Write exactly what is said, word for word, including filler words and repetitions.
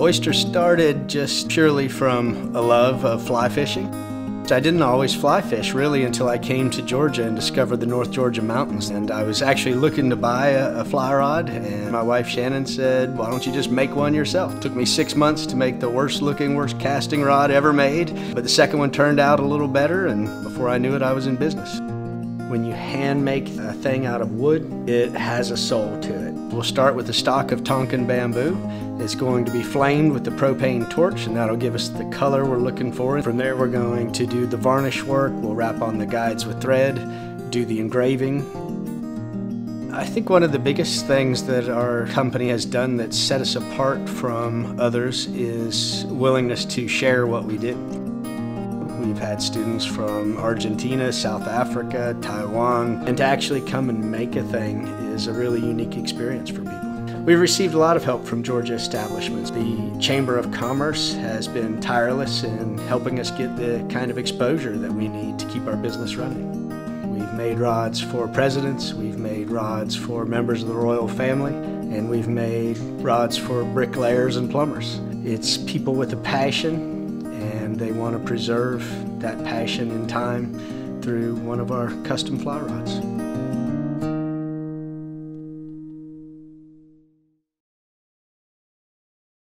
Oyster started just purely from a love of fly fishing. I didn't always fly fish really until I came to Georgia and discovered the North Georgia mountains, and I was actually looking to buy a, a fly rod, and my wife Shannon said, why don't you just make one yourself? It took me six months to make the worst looking, worst casting rod ever made, but the second one turned out a little better, and before I knew it I was in business. When you hand make a thing out of wood, it has a soul to it. We'll start with a stock of Tonkin bamboo. It's going to be flamed with the propane torch, and that'll give us the color we're looking for. From there, we're going to do the varnish work. We'll wrap on the guides with thread, do the engraving. I think one of the biggest things that our company has done that set us apart from others is willingness to share what we do. We've had students from Argentina, South Africa, Taiwan, and to actually come and make a thing is a really unique experience for people. We've received a lot of help from Georgia establishments. The Chamber of Commerce has been tireless in helping us get the kind of exposure that we need to keep our business running. We've made rods for presidents, we've made rods for members of the royal family, and we've made rods for bricklayers and plumbers. It's people with a passion, and they want to preserve that passion in time through one of our custom fly rods.